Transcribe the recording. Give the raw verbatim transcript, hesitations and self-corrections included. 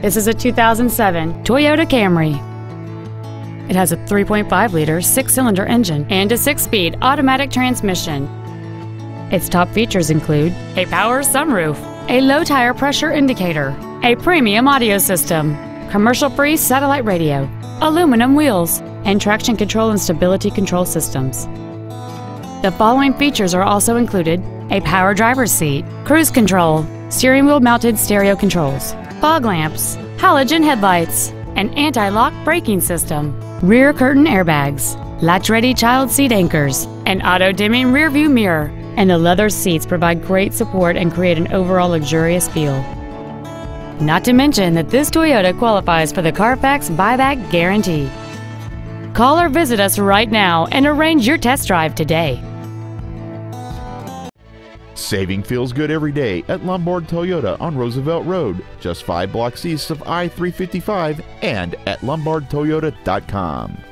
This is a two thousand seven Toyota Camry. It has a three point five liter six-cylinder engine and a six-speed automatic transmission. Its top features include a power sunroof, a low tire pressure indicator, a premium audio system, commercial-free satellite radio, aluminum wheels, and traction control and stability control systems. The following features are also included: a power driver's seat, cruise control, steering wheel mounted stereo controls, fog lamps, halogen headlights, an anti-lock braking system, rear curtain airbags, latch-ready child seat anchors, an auto-dimming rearview mirror, and the leather seats provide great support and create an overall luxurious feel. Not to mention that this Toyota qualifies for the Carfax buyback guarantee. Call or visit us right now and arrange your test drive today. Saving feels good every day at Lombard Toyota on Roosevelt Road, just five blocks east of I three fifty-five, and at lombard toyota dot com.